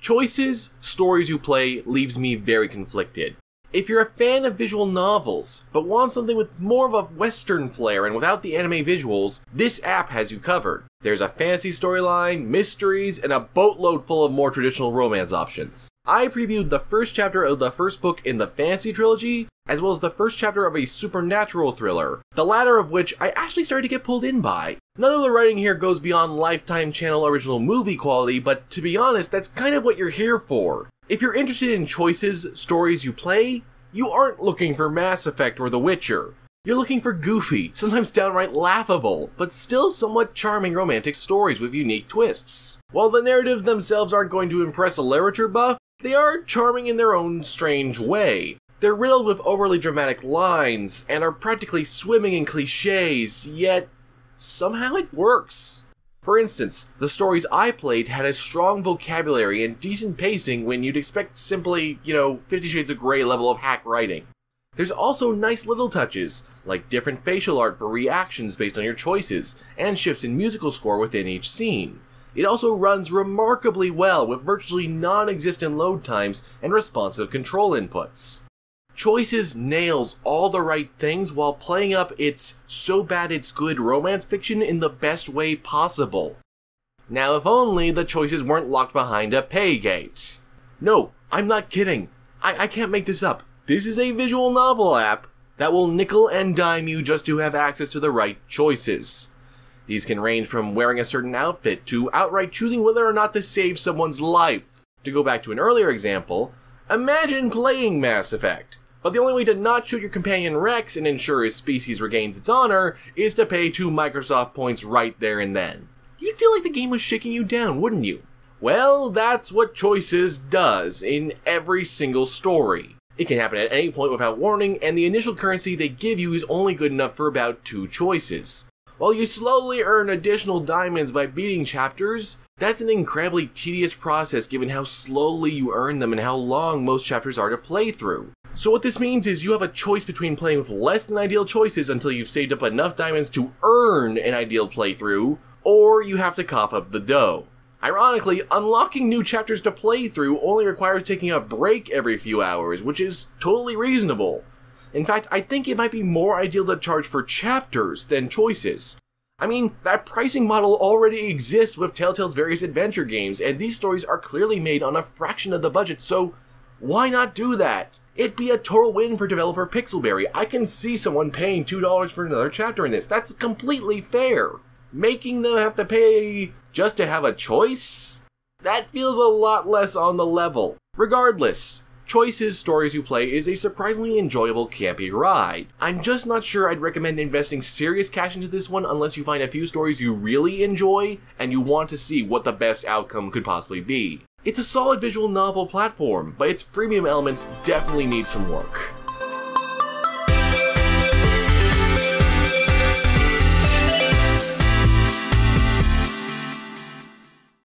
Choices: Stories You Play leaves me very conflicted. If you're a fan of visual novels, but want something with more of a Western flair and without the anime visuals, this app has you covered. There's a fantasy storyline, mysteries, and a boatload full of more traditional romance options. I previewed the first chapter of the first book in the fantasy trilogy, as well as the first chapter of a supernatural thriller, the latter of which I actually started to get pulled in by. None of the writing here goes beyond Lifetime Channel original movie quality, but to be honest, that's kind of what you're here for. If you're interested in Choices: Stories You Play, you aren't looking for Mass Effect or The Witcher. You're looking for goofy, sometimes downright laughable, but still somewhat charming romantic stories with unique twists. While the narratives themselves aren't going to impress a literature buff, they are charming in their own strange way. They're riddled with overly dramatic lines, and are practically swimming in cliches, yet somehow it works. For instance, the stories I played had a strong vocabulary and decent pacing when you'd expect simply, you know, 50 Shades of Grey level of hack writing. There's also nice little touches, like different facial art for reactions based on your choices, and shifts in musical score within each scene. It also runs remarkably well with virtually non-existent load times and responsive control inputs. Choices nails all the right things while playing up its so bad it's good romance fiction in the best way possible. Now if only the choices weren't locked behind a pay gate. No, I'm not kidding. I can't make this up. This is a visual novel app that will nickel and dime you just to have access to the right choices. These can range from wearing a certain outfit to outright choosing whether or not to save someone's life. To go back to an earlier example, imagine playing Mass Effect. But the only way to not shoot your companion Rex and ensure his species regains its honor is to pay 2 Microsoft points right there and then. You'd feel like the game was shaking you down, wouldn't you? Well, that's what Choices does in every single story. It can happen at any point without warning, and the initial currency they give you is only good enough for about 2 choices. While you slowly earn additional diamonds by beating chapters, that's an incredibly tedious process given how slowly you earn them and how long most chapters are to play through. So what this means is you have a choice between playing with less than ideal choices until you've saved up enough diamonds to earn an ideal playthrough, or you have to cough up the dough. Ironically, unlocking new chapters to play through only requires taking a break every few hours, which is totally reasonable. In fact, I think it might be more ideal to charge for chapters than choices. I mean, that pricing model already exists with Telltale's various adventure games, and these stories are clearly made on a fraction of the budget, so why not do that? It'd be a total win for developer Pixelberry. I can see someone paying $2 for another chapter in this. That's completely fair. Making them have to pay just to have a choice? That feels a lot less on the level. Regardless, Choices: Stories You Play is a surprisingly enjoyable campy ride. I'm just not sure I'd recommend investing serious cash into this one unless you find a few stories you really enjoy and you want to see what the best outcome could possibly be. It's a solid visual novel platform, but its freemium elements definitely need some work.